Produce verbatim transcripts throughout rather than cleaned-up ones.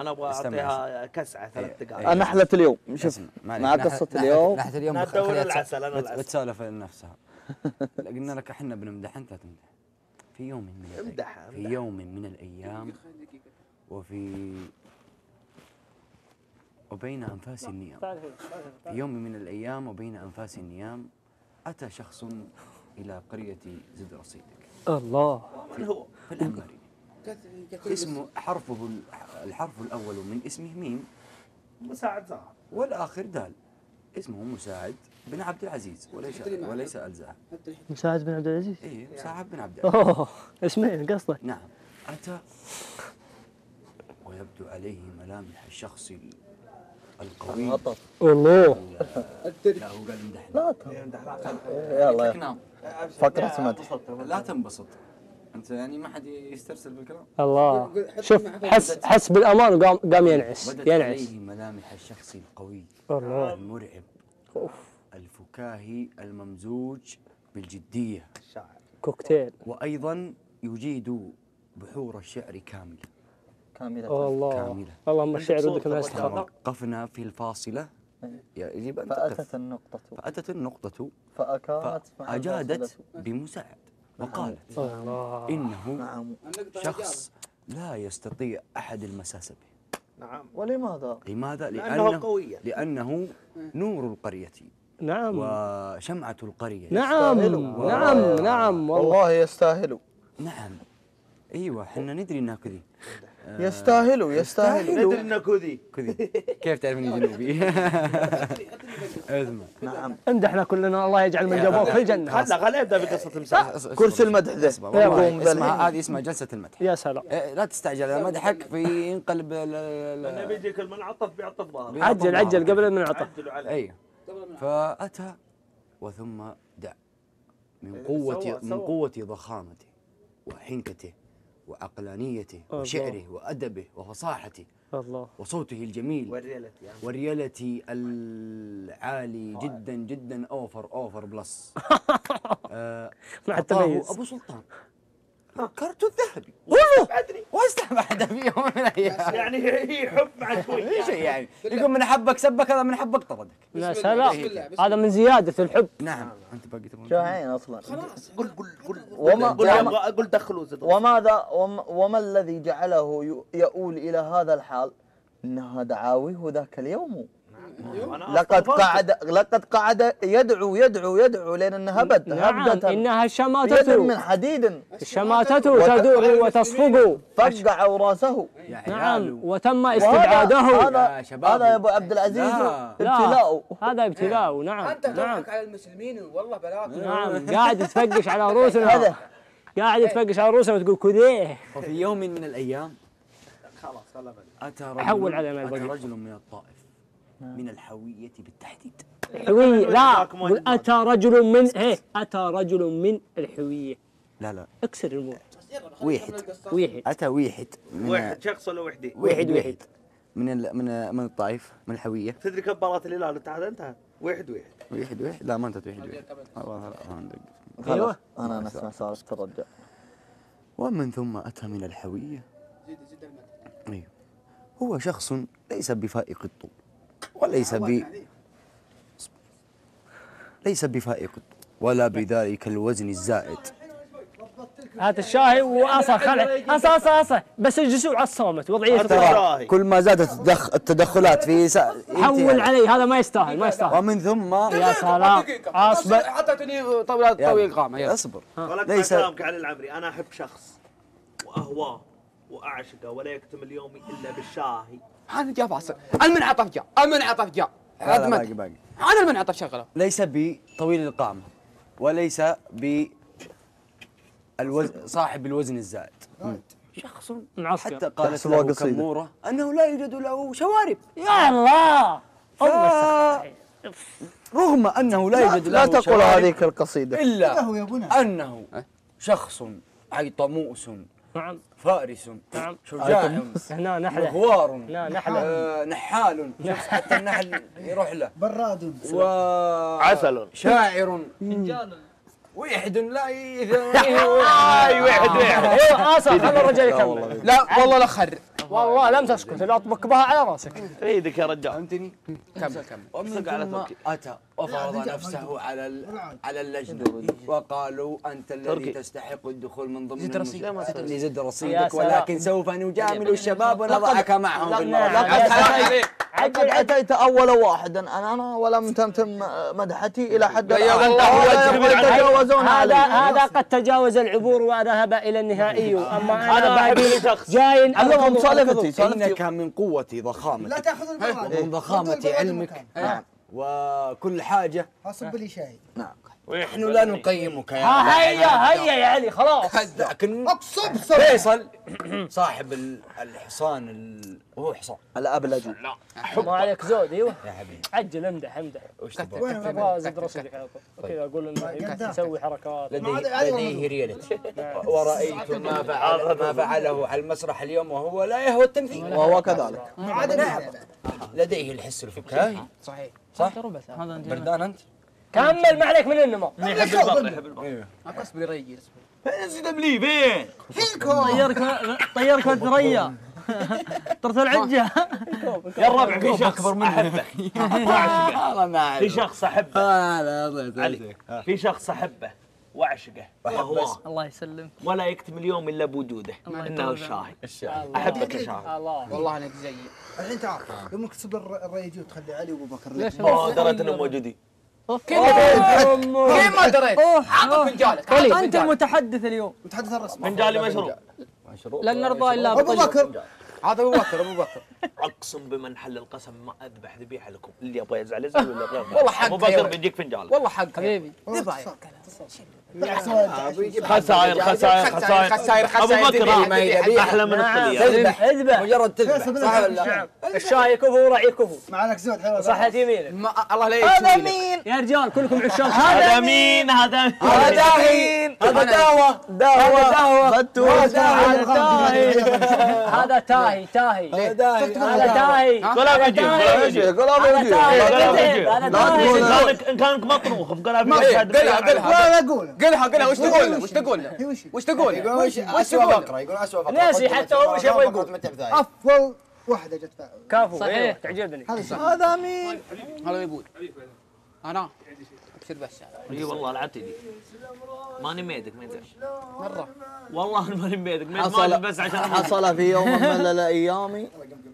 انا ابغى اعطيها كسعه ثلاث دقائق. نحله اليوم شوف مع قصه اليوم نحله اليوم الدوري العسل انا العسل بتسولف لنفسها. قلنا لك احنا بنمدح انت تمدح. في يوم من الايام في يوم من الايام وفي وبين انفاس النيام في يوم من الايام وبين انفاس النيام اتى شخص الى قريه زد رصيدك. الله من هو؟ في الاماري اسمه حرفه الحرف الاول من اسمه ميم مساعد زهر والاخر دال اسمه مساعد بن عبد العزيز وليس وليس الزهر. مساعد بن عبد العزيز؟ اي مساعد بن عبد العزيز. اوه اسمين قصدك؟ نعم. اتى ويبدو عليه ملامح الشخص القوي. الله لا قال لا يلا يلا فكرة ما لا تنبسط انت يعني ما حد يسترسل بالكلام. الله شوف حس حس بالامان وقام قام ينعس ينعس. بدت ملامح الشخص القوي الله المرعب الفكاهي الممزوج بالجديه الشاعر كوكتيل وايضا يجيد بحور الشعر كامله كامله الله كامله. اللهم الشعر ودك الناس وقفنا في الفاصله يجب ان تقف فاتت النقطه فاتت النقطه فاكانت فاجادت بمساعد وقالت الله إنه شخص لا يستطيع أحد المساس به. نعم ولماذا؟ لماذا؟ لأنه, لأنه نور القرية. نعم وشمعة القرية. نعم و... نعم نعم والله يستاهل. نعم أيوة حنا ندري أنها كذي. يستاهل يستاهل ندري أنها كذي. كيف تعرف إني جنوبي؟ اسمع نعم امدحنا كلنا الله يجعل من جابوك في الجنه. خلنا خلنا نبدا بقصه المساحه كرسي المدح ذا اسمع هذه اسمها جلسه المدح. يا سلام لا تستعجل انا مدحك في ينقلب انا بيجيك المنعطف بيعطف ظهره. عجل عجل قبل المنعطف عجلوا عليه. ايوه فاتى وثم دع من قوه من قوه ضخامته وحنكته وعقلانيته وشعره وادبه وفصاحته الله وصوته الجميل والريالتي يعني. والريالتي العالي آه. جدا جدا اوفر اوفر بلس آه ابو سلطان كرت الذهبي والله واستبعد في يوم من الايام يعني هي حب مع شوي ايش يعني يقول من حبك سبك هذا من حبك طردك. يا سلام هذا من زياده الحب. نعم انت باقي تبغى جاعين اصلا خلاص قل قل قل وما قل دخلوا وماذا وما الذي جعله يؤول الى هذا الحال انها دعاويه ذاك اليوم لقد قعد لقد قعد يدعو يدعو يدعو لين انها هبت هبت انها شماتته يد من حديد شماتته تدور وتصفق فقع راسه. نعم وتم استبعاده. هذا يا ابو عبد العزيز ابتلاء هذا ابتلاء. نعم انت تضحك على المسلمين والله بلاك. نعم قاعد تفقش على رؤوسنا قاعد تفقش على رؤوسنا وتقول كذيه. وفي يوم من الايام خلاص خلاص اتى رجل من الطائف من الحوية بالتحديد. الحوية لا قل أتى رجل من إيه أتى رجل من الحوية. لا لا اكسر الموت. واحد واحد أتى واحد واحد شخص ولا وحدي؟ واحد واحد من من من الطائف من الحوية. تدري كبارات الهلال والاتحاد انتهت واحد واحد واحد واحد لا ما انتهت واحد واحد. خلاص أنا نسمع صارت ترجع. ومن ثم أتى من الحوية. زيد زيد المدح. أيوه هو شخص ليس بفائق الطول. وليس ب ليس بفائق ولا بذلك الوزن الزائد. هات الشاهي واصح خلع اصح اصح اصح بس اجلسوا على الصامت وضعيه. كل ما زادت التدخلات في سا... حول علي هذا ما يستاهل ما يستاهل. ومن ثم يا سلام اصبر حطيتني طاولات طويل قامه اصبر. ليس كلامك علي العمري انا احب شخص واهواه واعشقه ولا يكتمل يومي الا بالشاهي. هذا جاء فاصل المنعطف جاء المنعطف جاء هذا باقي باقي هذا المنعطف شغله. ليس بطويل القامه وليس ب الوزن صاحب الوزن الزائد شخص معصب حتى قالت له كموره انه لا يوجد له شوارب. يا الله ف... رغم انه لا يوجد لا, لا تقول هذيك القصيده الا انه شخص عيطموس نعم فارس نعم شجاع هنا نحله غوار نحله نحال حتى النحل يروح له براد وعسل شاعر فنجان ويحد لا اي واحد واحد اصلا خلوا الرجال يكمل. لا والله لا خر والله لم تسكت، لا اطبق بها على راسك. ايدك يا رجال. فهمتني؟ كمل كمل. ومن ثم اتى وفرض نفسه على على اللجنه وقالوا انت الذي تستحق الدخول من ضمن زد رصيدك، ولكن سوف نجامل الشباب ونضعك معهم في الموضوع. لقد اتيت اول واحدا انا ولم تتم مدحتي الى حد الان. هذا هذا قد تجاوز العبور وذهب الى النهائي، اما انا باقي جاي امام مصالفتي. انك من قوتي ضخامتك، لا تاخذ البراءه، من ضخامه علمك وكل حاجه اصب لي شاي. نعم، ونحن لا نقيمك يا علي. هيا هيا يا علي خلاص. لكن اقصد فيصل صاحب الحصان، هو حصان الابلج. لا ما عليك زود. ايوه يا حبيبي عجل، امدح امدح. وش تبغى؟ ابغى ازيد رصيدك كذا، اقول انه يسوي حركات. لديه ريالتي، ورايت ما فعل ما فعله على المسرح اليوم وهو لا يهوى التمثيل، وهو كذلك. لديه الحس الفكاهي. صحيح صح. بردان انت؟ كمل ما عليك من النمو. يحب البطل، يحب البطل. اقصد يريج انزل دبلي بين طيرك طيرك وانت ثريا طرت العجه يا الربع. في شخص احبه، في شخص احبه علي، في شخص احبه واعشقه وهو الله يسلمك، ولا يكتم اليوم الا بوجوده انه الشاهد. احبك يا شاهد والله انك زيي. الحين تعال يمكن تسب الريجي وتخلي علي وابو بكر. اوه دريت انهم موجودين. كيف ما دريت؟ عطى فنجالك، انت المتحدث اليوم، متحدث الرسمي. فنجالي مشروب، لن نرضى الا ابو بكر. عطى ابو بكر، ابو بكر اقسم بمن حل القسم ما اذبح ذبيحه لكم. اللي يبغى يزعل يزعل، واللي يبغى والله حق ابو بكر بيجيك فنجالك. والله حق حبيبي، نبايعك خسائر خسائر خسائر خسائر ابو بكر احلى من الخليه. اذبح اذبح، مجرد تذبح. صح ولا؟ الشاي كفو وراعي كفو. ما عليك زود حلو. صحة يمينك. الله لا يسلمك. هذا مين؟ يا رجال كلكم عشاق. هذا مين؟ هذا مين؟ هذا داهين. هذا داوة داوة داوة داوة داهي. هذا تاهي تاهي. هذا تاهي. قلاب يجيب قلاب يجيب قلاب يجيب. لا كانك مطروخ بقلاب يجيب. قلها قلها قلها قلها. وش تقول له؟ وش تقول له؟ وش تقول له؟ وش أسوأ فقرة؟ يقول أسوأ فقرة. ناسي حتى هو وش يبغى يقول. أفضل واحدة جت فيها. كفو صحيح، تعجبني. هذا مين؟ هذا يقول أنا أبشر بس. إي والله العتي دي ماني ميدك ما أدري مرة، والله ماني ميدك ما بس عشان حصل في يوم من الأيام.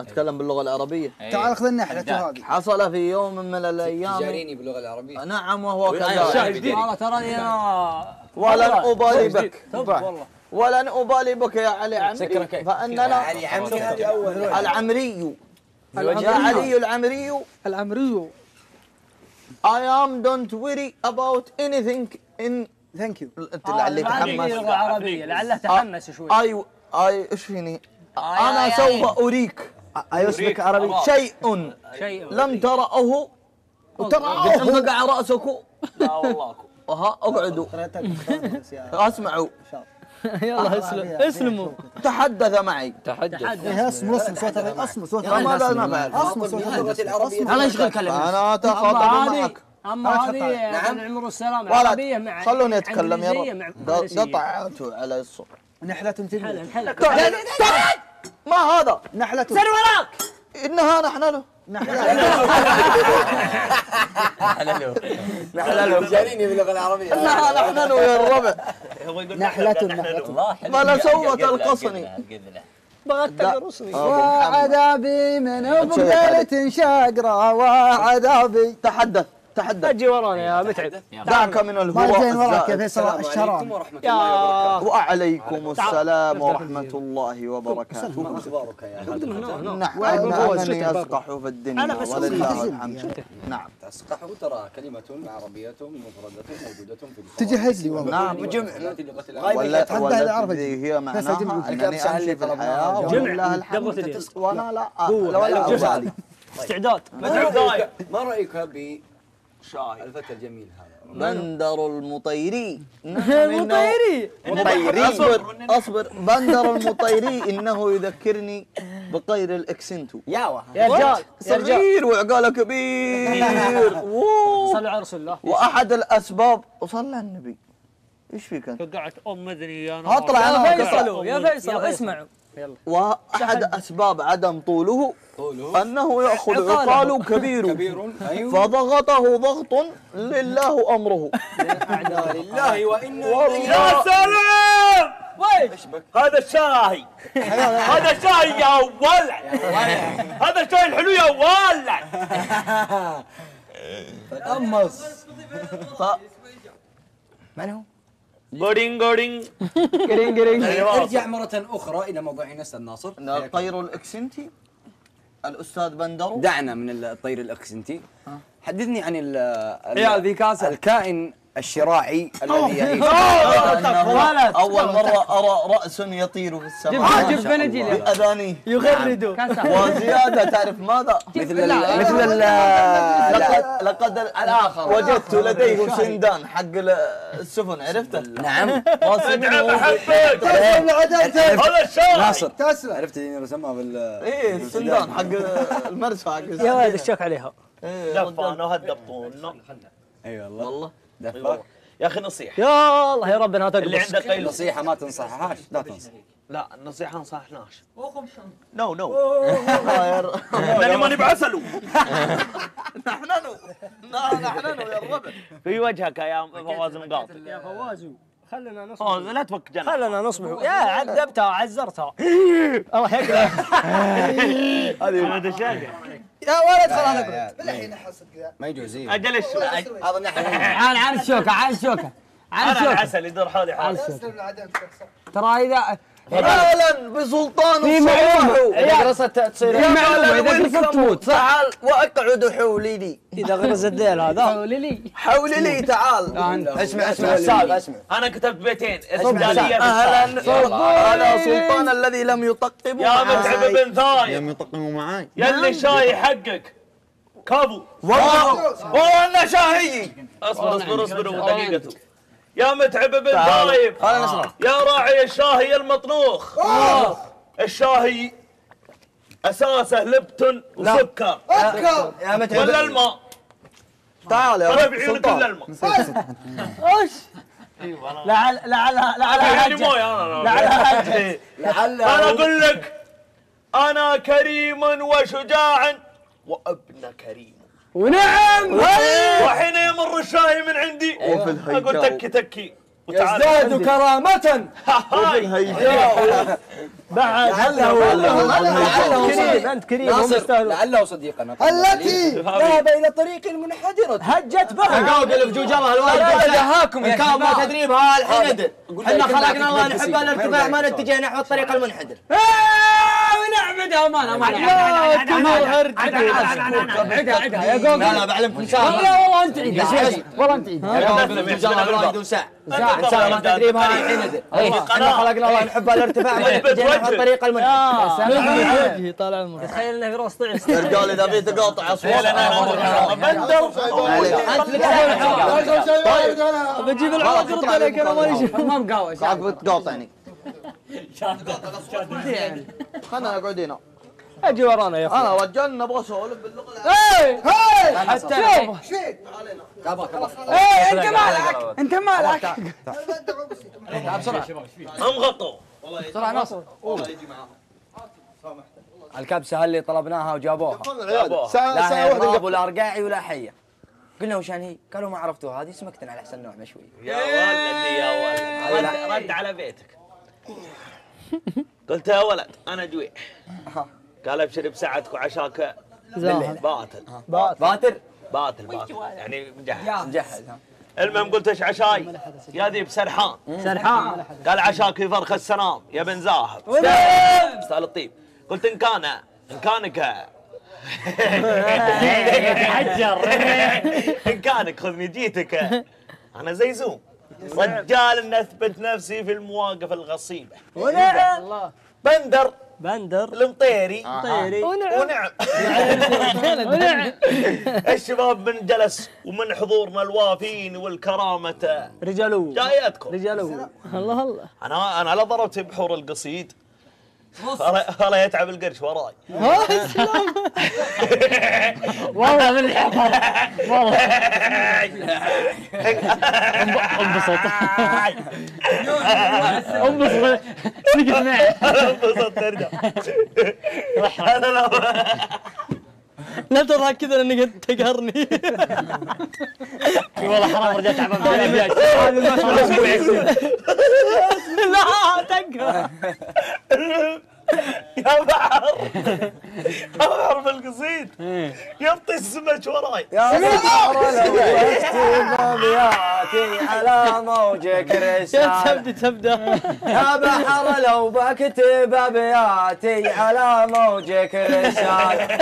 أتكلم باللغة العربية. تعال خذ النحلة هذه. حصل في يوم من الأيام. جاريني باللغة العربية. نعم وهو كذلك. والله تراني أنا ولن أبالي بك. والله ولن أبالي بك يا علي عمري، فإننا العمري يا علي العمري العمري I am don't worry about anything in thank you. أنت لعلي تحمس. العربية لعله تحمس شوي. أي أي إيش فيني؟ أنا سوف أريك. أيوسفك عربي. شيء لم ترأه وترأه وقع رأسك. لا والله. ها أقعدوا. أسمعوا. يلا اسلم اسلموا. تحدث معي. تحدث. اسمه اسمه صوت اسمه صوت ماذا انا بعرف؟ اسمه صوت العربية. الله يشغل كلامك. انا اتخاطب معك. اما هذه عن عمر السلام العربية مع خلوني اتكلم يا رب. قطعته على الصوت. نحلة تنتهي. ما هذا؟ نحلة. سر وراك. انها نحن له. نحللو نحللو جاريني باللغة العربية. نحللو يا الربع. نحلة نحلة بلا سوت القصني بغت تقرصني. وعذابي من قبلة شاقرة وعذابي. تحدث تحدث. اجي ورانا يا متعب. دعك من الهواء الشراب. وعليكم السلام ورحمة الله وبركاته. ما اخبارك يا هذا؟ نعم انني اسقح في الدنيا ولله الحمد. نعم تسقح ترى كلمة عربية مفردة موجودة في اللغة. تجهز لي والله. نعم جمع والتي هي معناها انني امشي في الحياة ولله الحمد وانا لا ولا ابالي. استعداد ما رايك ب شاي الفتى الجميل هذا بندر المطيري. المطيري مطيري. اصبر اصبر. بندر المطيري انه يذكرني بطير الاكسنتو. ياوا يا رجال صغير وعقاله كبير. صلوا على رسول الله. واحد الاسباب وصلى النبي. ايش فيك انت؟ وقعت ام مدني يا نور. اطلع انا. يا فيصل يا فيصل اسمعوا يلا. وأحد أسباب عدم طوله طوله أنه يأخذ عقال كبير, كبير. أيوه. فضغطه ضغط لله أمره أعداء لله وإنا يا سلام هذا الشاهي هذا الشاهي يا ولع هذا الشاهي الحلو يا ولع تقمص من هو؟ قرين قرين قرين قرين ارجع مرة أخرى إلى موضوعنا أستاذ ناصر الطير الإكسنتي الأستاذ بندرو دعنا من الطير الإكسنتي حدثني عن الكائن الشراعي الذي يعيش أول مرة أرى رأس يطير في السماء جب بناديل بأذانيه يغرده وزيادة تعرف ماذا؟ مثل مثل لقد الآخر وجدت لديه سندان حق السفن عرفته؟ نعم ادعم أحبك تسلم لعدلتك هذا الشاعر ناصر تسلم عرفت اللي رسمها بال إيه السندان حق المرسى حق يا ولد الشك عليها دفان وهالدبطون اي والله والله دفاك يا اخي نصيحه يا الله يا رب انها تقبل اللي عندك اي نصيحه ما تنصحهاش لا تنصح لا النصيحه انصحناش نو نو لاني ماني بعسله نحن نو نحن نو يا الربع في وجهك يا فواز مقاطع يا فواز خلنا نصبح اه لا تفك جنب خلنا نصبح يا عذبتها عزرتها الله يكرهك هذه هذا شاقه يا ولد خلاص اقعد بالحين احصد كذا ما يجوز اجل الشوكه هذا نحن عن عن الشوكه عن الشوكه عن الشوكه العسل يدور حولي حالي ترى اذا فعلا بسلطان الصباح مدرسه تصير معلومه اذا كنت تموت تعال واقعد حولي لي اذا غرز الليل هذا حولي لي حولي لي تعال اسمع اسمع اسمع اسمع انا كتبت بيتين اهلا اهلا سلطان الذي لم يطقم يا متعب بن ثاي لم يطقموا معاي يا اللي شاي حقك كابو والله والله شاهي اصبر اصبر اصبر دقيقته يا متعب بن ضايب يا راعي الشاهي المطنوخ الشاهي اساسه لبتن وسكر يا متعب ولا الماء تعال يا ربعي كل الماء ايش لعل لعلها لعلها لعلها لعلها انا اقول لك انا كريم وشجاع وابن كريم ونعم وحين يمر الشاهي من عندي اقول تكي تكي يزداد كرامة بعد لعله كريم انت كريم ناصر لعله صديقنا التي ذهب الى طريق منحدرة هجت بها تقاوقل بجوجرها الوالد دهاكم الكاظم ما تدري بها الحين احنا خلقنا الله نحبها نرتفع ما نتجه نحو الطريق المنحدر ونعمدها ما ما عدها عدها يا جوجل لا لا بعلمكم ساعة والله والله انت عيد والله انت عيد ساعة ما تدري بها الحين احنا خلقنا الله نحبها نرتفع ما نتجه نحو الطريق المنحدر طالع المنحدر تخيل انه في راس طعس يا رجال اذا في تقاطع اصوات انت لك بجيب العوض يرد عليك انا ماني شايف ما مقاوس قاعد تقاطعني خلنا نقعد هنا اجي ورانا يا اخوي انا رجال نبغى اسولف باللغه اي اي حتى شيء اي انت مالك انت مالك تعال بسرعه هم غطوا والله بسرعه ناصر والله يجي معاهم سامحتك الكبسه اللي طلبناها وجابوها ساعه ساعه واحده ولا رقاعي ولا حيه قلنا وشان هي؟ قالوا ما عرفتوها هذه سمكتن على احسن نوع مشوي يا ولدي يا ولد رد على بيتك قلت يا ولد انا جويع قال ابشر بساعتك وعشاك باطل باطل باطل باطل يعني مجهز مجهز المهم قلت ايش عشاي؟ يا ذي بسرحان سرحان قال عشاك في فرخ السنام يا بن زاهد استاهل الطيب قلت ان كان ان كانك حجر ان كانك خذني جيتك انا زي زوم رجال ان اثبت نفسي في المواقف الغصيبه ونعم بندر بندر المطيري ونعم ونعم الشباب من جلس ومن حضورنا الوافين والكرامه رجالو جاياتكم رجالو الله الله انا انا لا ضربت بحور القصيد والله يتعب القرش وراي. والله من الحفر. والله. انبسط. انبسط. سكت معي. انبسط ترجع. انا لا لا تضحك كذا لانك تقهرني. والله حرام رجعت تعبان. لا تقهر. يا بحر يا بحر بالقصيد يبطي السمك وراي يا بحر لو اكتب ابياتي على موجك رساله يا بحر لو بكتب ابياتي على موجك رساله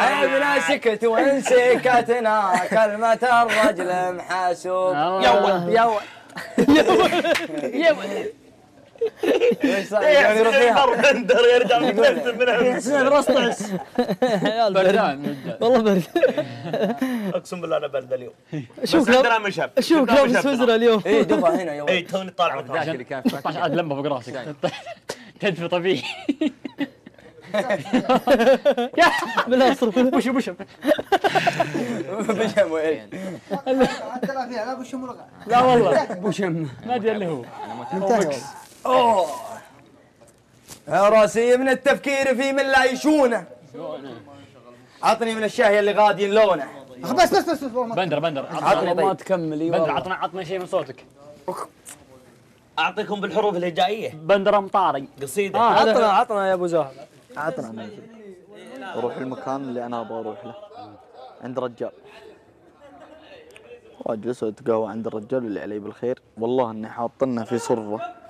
عيبنا سكت وان سكتنا كلمه الرجل محاسوب يا ولد يا ولد يا ولد ايش يعني يروح بندر يرجع مكتب من رسطس بردان والله برد اقسم بالله انا برد اليوم شوف عندنا مشهب شوف كلام سويسرا اليوم اي دبا هنا يوم اي توني طالع من ذاك اللي كان طاش عاد لمه فوق راسك تدفي طبيعي بالله اصرف وش وش بشم وين؟ لا لا بشم رقع لا والله بشم ما ادري اللي هو اوه يا راسي من التفكير في من لا يشونه عطني من الشاهي اللي غادي لونه بس بس بس بندر بندر عطني ما تكمل بندر عطنا عطنا شيء من صوتك اعطيكم بالحروف الهجائيه بندر امطاري قصيده عطنا عطنا يا ابو زهر عطنا روح المكان اللي انا ابغى اروح له عند رجال واجلس واتقهوى عند الرجال اللي علي بالخير والله اني حاطنه في سره